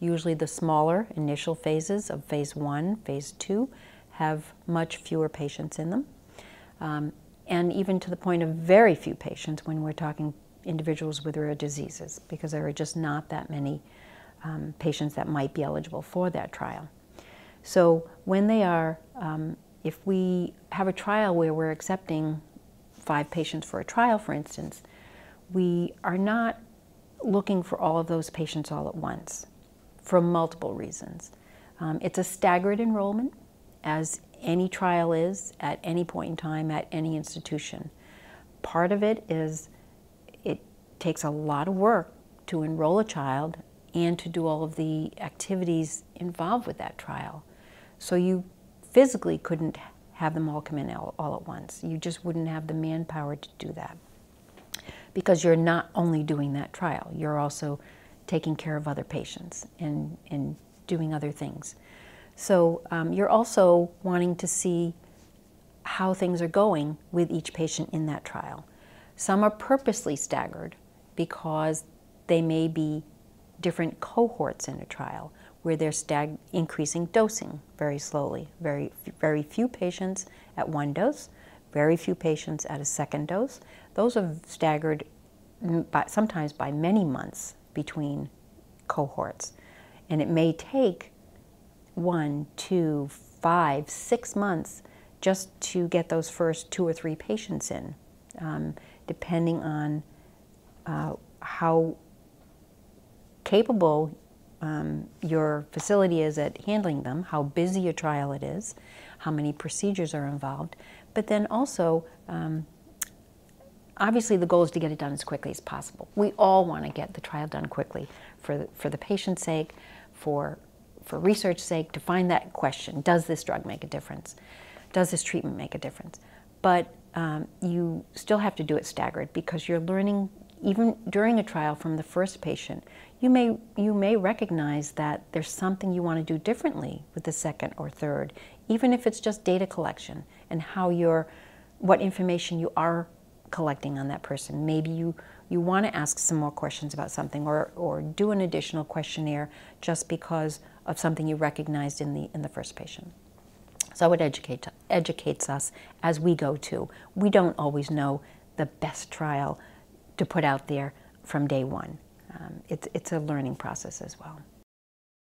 Usually the smaller initial phases of phase 1, phase 2 have much fewer patients in them. And even to the point of very few patients when we're talking individuals with rare diseases, because there are just not that many patients that might be eligible for that trial. So when they are, if we have a trial where we're accepting 5 patients for a trial, for instance, we are not looking for all of those patients all at once for multiple reasons. It's a staggered enrollment, as any trial is at any point in time at any institution. Part of it is it takes a lot of work to enroll a child and to do all of the activities involved with that trial. So you physically couldn't have them all come in all at once. You just wouldn't have the manpower to do that, because you're not only doing that trial, you're also taking care of other patients and doing other things. So you're also wanting to see how things are going with each patient in that trial. Some are purposely staggered because they may be different cohorts in a trial where they're increasing dosing very slowly. Very few patients at one dose, very few patients at a second dose. Those are staggered sometimes by many months between cohorts. And it may take 1, 2, 5, 6 months just to get those first 2 or 3 patients in, depending on how capable your facility is at handling them, how busy a trial it is, how many procedures are involved. But then also, obviously the goal is to get it done as quickly as possible. We all want to get the trial done quickly for the patient's sake, for research's sake, to find that question: does this drug make a difference? Does this treatment make a difference? But you still have to do it staggered, because you're learning even during a trial from the first patient. You may recognize that there's something you want to do differently with the second or third, even if it's just data collection and how what information you are collecting on that person. Maybe you want to ask some more questions about something, or do an additional questionnaire just because of something you recognized in the first patient. So it educates us as we go too. We don't always know the best trial to put out there from day 1. It's a learning process as well.